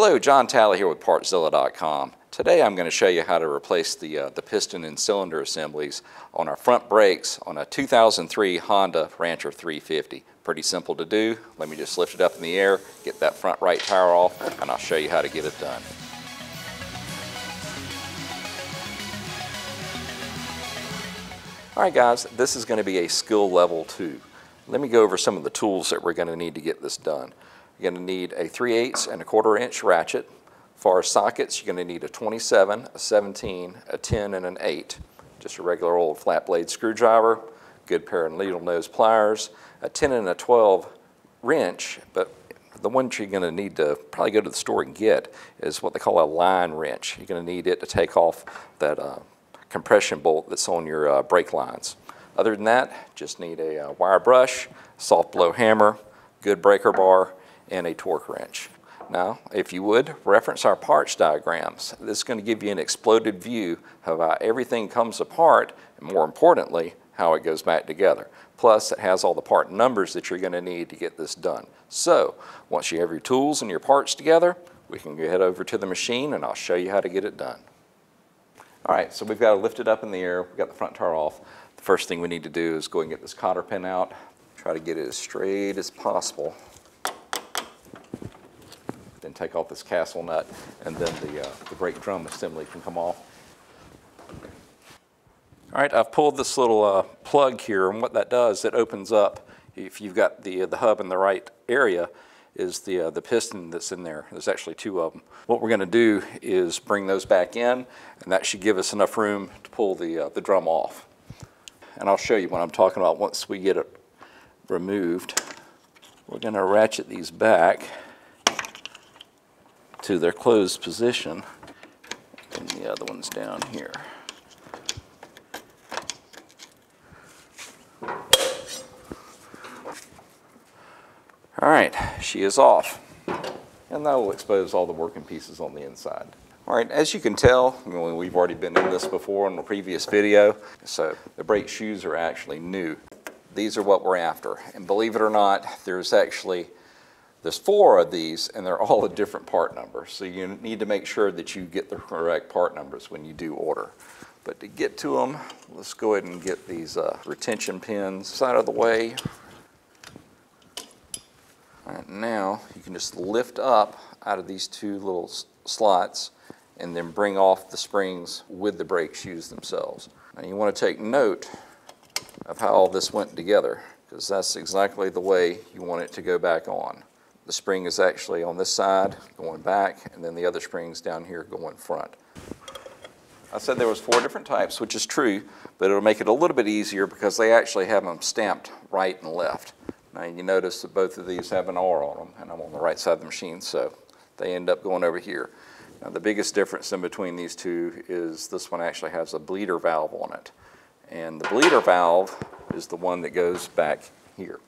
Hello, John Talley here with Partzilla.com. Today I'm going to show you how to replace the piston and cylinder assemblies on our front brakes on a 2003 Honda Rancher 350. Pretty simple to do. Let me just lift it up in the air, get that front right tire off, and I'll show you how to get it done. Alright guys, this is going to be a skill level 2. Let me go over some of the tools that we're going to need to get this done. You're going to need a 3/8 and a 1/4 inch ratchet. For sockets, you're going to need a 27, a 17, a 10, and an 8. Just a regular old flat blade screwdriver, good pair of needle nose pliers, a 10 and a 12 wrench, but the one you're going to need to probably go to the store and get is what they call a line wrench. You're going to need it to take off that compression bolt that's on your brake lines. Other than that, just need a wire brush, soft blow hammer, good breaker bar, and a torque wrench. Now, if you would, reference our parts diagrams. This is going to give you an exploded view of how everything comes apart, and more importantly, how it goes back together. Plus, it has all the part numbers that you're going to need to get this done. So, once you have your tools and your parts together, we can head over to the machine and I'll show you how to get it done. Alright, so we've got to lift it up in the air, we've got the front tire off. The first thing we need to do is go and get this cotter pin out, try to get it as straight as possible. Then take off this castle nut, and then the brake drum assembly can come off. All right, I've pulled this little plug here, and what that does, it opens up, if you've got the hub in the right area, is the piston that's in there. There's actually two of them. What we're going to do is bring those back in, and that should give us enough room to pull the drum off. And I'll show you what I'm talking about once we get it removed. We're going to ratchet these back to their closed position, and the other one's down here. All right, she is off, and that will expose all the working pieces on the inside. All right, as you can tell, we've already been in this before in the previous video, so the brake shoes are actually new. These are what we're after, and believe it or not, there's 4 of these, and they're all a different part number. So you need to make sure that you get the correct part numbers when you do order. But to get to them, let's go ahead and get these retention pins out of the way. All right, now you can just lift up out of these two little slots and then bring off the springs with the brake shoes themselves. Now you want to take note of how all this went together, because that's exactly the way you want it to go back on. The spring is actually on this side going back, and then the other spring's down here going front. I said there was 4 different types, which is true, but it'll make it a little bit easier because they actually have them stamped right and left. Now you notice that both of these have an R on them, and I'm on the right side of the machine, so they end up going over here. Now the biggest difference in between these two is this one actually has a bleeder valve on it, and the bleeder valve is the one that goes back here.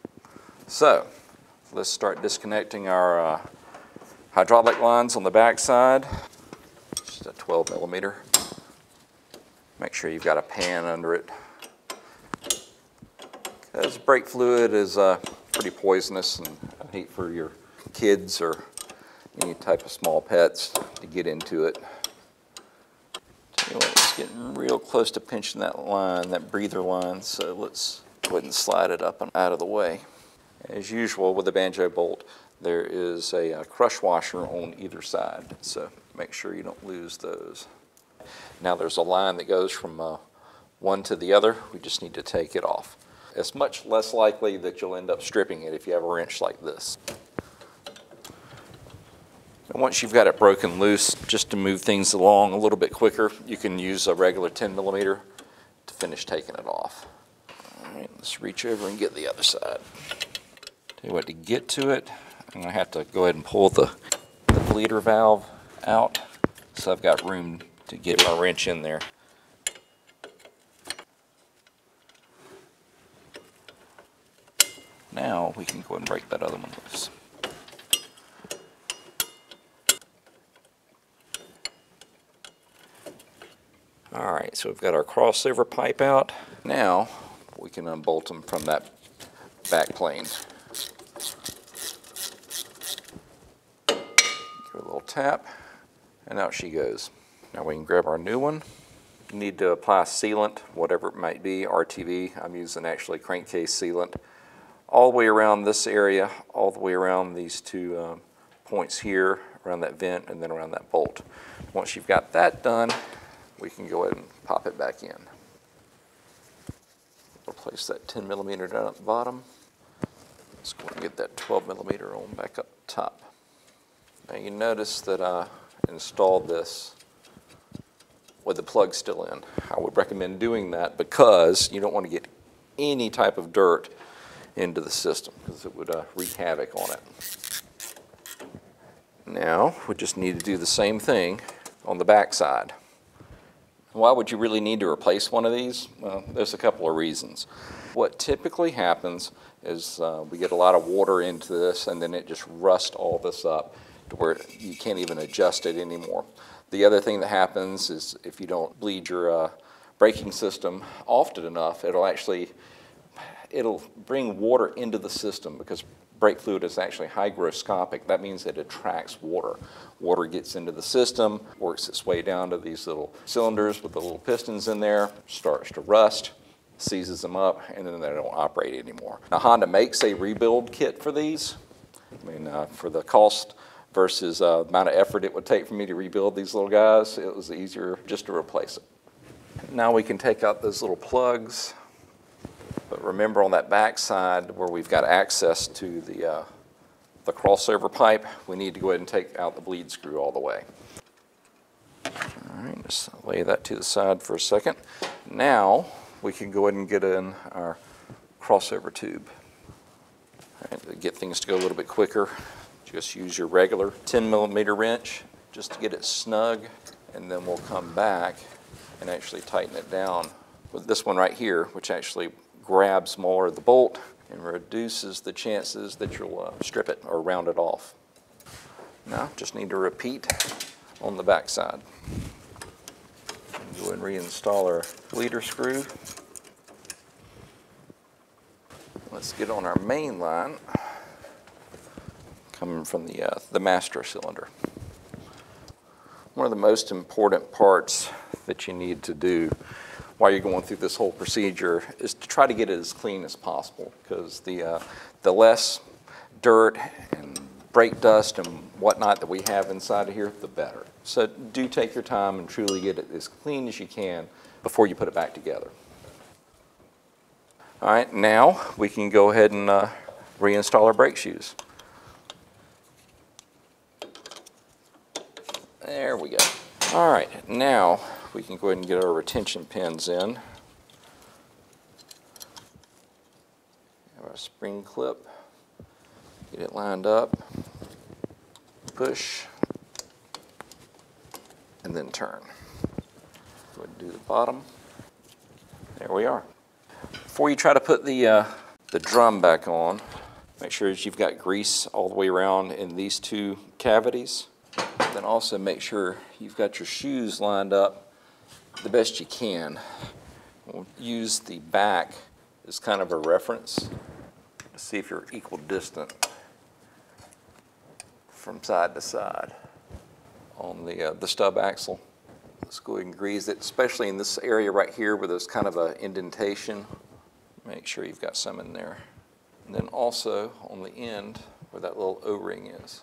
So, let's start disconnecting our hydraulic lines on the back side. Just a 12 millimeter. Make sure you've got a pan under it, because brake fluid is pretty poisonous, and I hate for your kids or any type of small pets to get into it. Anyway, it's getting real close to pinching that line, that breather line, so let's go ahead and slide it up and out of the way. As usual with the banjo bolt, there is a crush washer on either side, so make sure you don't lose those. Now there's a line that goes from one to the other. We just need to take it off. It's much less likely that you'll end up stripping it if you have a wrench like this. And once you've got it broken loose, just to move things along a little bit quicker, you can use a regular 10 millimeter to finish taking it off. All right, let's reach over and get the other side. Tell you what, to get to it, I'm going to have to go ahead and pull the bleeder valve out, so I've got room to get my wrench in there. Now we can go ahead and break that other one loose. Alright, so we've got our crossover pipe out. Now we can unbolt them from that back plane. a little tap, and out she goes. Now we can grab our new one. You need to apply sealant, whatever it might be, RTV. I'm using actually crankcase sealant. All the way around this area, all the way around these two points here, around that vent, and then around that bolt. Once you've got that done, we can go ahead and pop it back in. Replace that 10 millimeter down at the bottom. Let's go ahead and get that 12 millimeter on back up top. Now you notice that I installed this with the plug still in. I would recommend doing that because you don't want to get any type of dirt into the system because it would wreak havoc on it. Now we just need to do the same thing on the back side. Why would you really need to replace one of these? Well, there's a couple of reasons. What typically happens is we get a lot of water into this and then it just rusts all this up to where you can't even adjust it anymore. The other thing that happens is if you don't bleed your braking system often enough, it'll bring water into the system because brake fluid is actually hygroscopic. That means it attracts water. Water gets into the system, works its way down to these little cylinders with the little pistons in there, starts to rust, seizes them up, and then they don't operate anymore. Now Honda makes a rebuild kit for these. I mean, for the cost versus the amount of effort it would take for me to rebuild these little guys, it was easier just to replace it. Now we can take out those little plugs. But remember on that back side where we've got access to the crossover pipe, we need to go ahead and take out the bleed screw all the way. All right, just lay that to the side for a second. Now we can go ahead and get in our crossover tube. All right, to get things to go a little bit quicker, just use your regular 10 millimeter wrench just to get it snug, and then we'll come back and actually tighten it down with this one right here, which actually grabs more of the bolt and reduces the chances that you'll strip it or round it off. Now, just need to repeat on the back side. Go ahead and reinstall our bleeder screw. Let's get on our main line, coming from the master cylinder. One of the most important parts that you need to do while you're going through this whole procedure is to try to get it as clean as possible, because the less dirt and brake dust and whatnot that we have inside of here, the better. So do take your time and truly get it as clean as you can before you put it back together. All right, now we can go ahead and reinstall our brake shoes. There we go. All right, now we can go ahead and get our retention pins in. Have our spring clip, get it lined up, push, and then turn. Go ahead and do the bottom. There we are. Before you try to put the drum back on, make sure that you've got grease all the way around in these two cavities. Then also make sure you've got your shoes lined up the best you can. We'll use the back as kind of a reference to see if you're equal distant from side to side on the stub axle. Let's go ahead and grease it, especially in this area right here where there's kind of an indentation. Make sure you've got some in there. And then also on the end where that little O-ring is.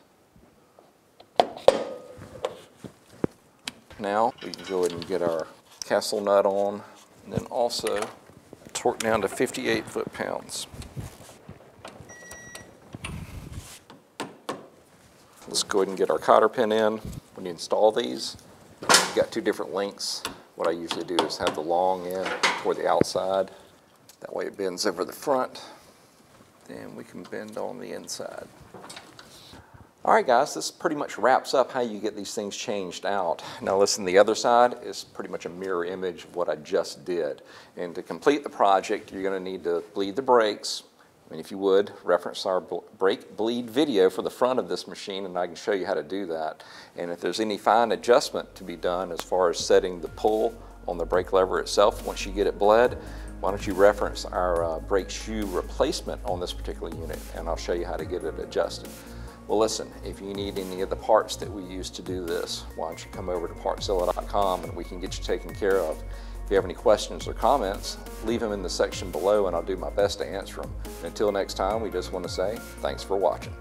Now we can go ahead and get our castle nut on, and then also torque down to 58 foot-pounds. Let's go ahead and get our cotter pin in. When you install these, you've got two different lengths. What I usually do is have the long end toward the outside. That way it bends over the front. Then we can bend on the inside. All right, guys, this pretty much wraps up how you get these things changed out. Now listen, the other side is pretty much a mirror image of what I just did. And to complete the project, you're gonna need to bleed the brakes. And if you would, reference our brake bleed video for the front of this machine, and I can show you how to do that. And if there's any fine adjustment to be done as far as setting the pull on the brake lever itself once you get it bled, why don't you reference our brake shoe replacement on this particular unit, and I'll show you how to get it adjusted. Well, listen, if you need any of the parts that we use to do this, why don't you come over to Partzilla.com and we can get you taken care of. If you have any questions or comments, leave them in the section below and I'll do my best to answer them. Until next time, we just want to say thanks for watching.